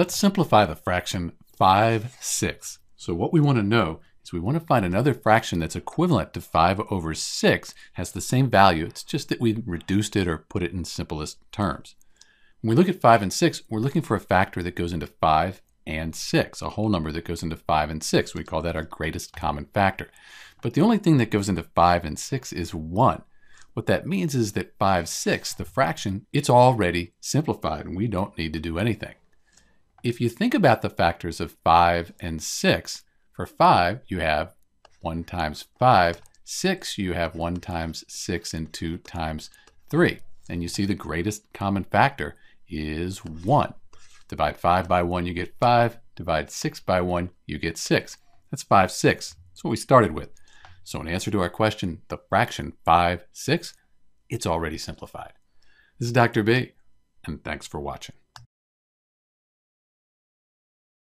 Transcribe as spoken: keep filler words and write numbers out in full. Let's simplify the fraction five sixths. So what we want to know is we want to find another fraction that's equivalent to five over six, has the same value, it's just that we reduced it or put it in simplest terms. When we look at five and six, we're looking for a factor that goes into five and six, a whole number that goes into five and six. We call that our greatest common factor. But the only thing that goes into five and six is one. What that means is that five sixths, the fraction, it's already simplified and we don't need to do anything. If you think about the factors of five and six, for five you have one times five, six you have one times six and two times three. And you see the greatest common factor is one. Divide five by one, you get five. Divide six by one, you get six. That's five sixths. That's what we started with. So in answer to our question, the fraction five sixths, it's already simplified. This is Doctor B, and thanks for watching.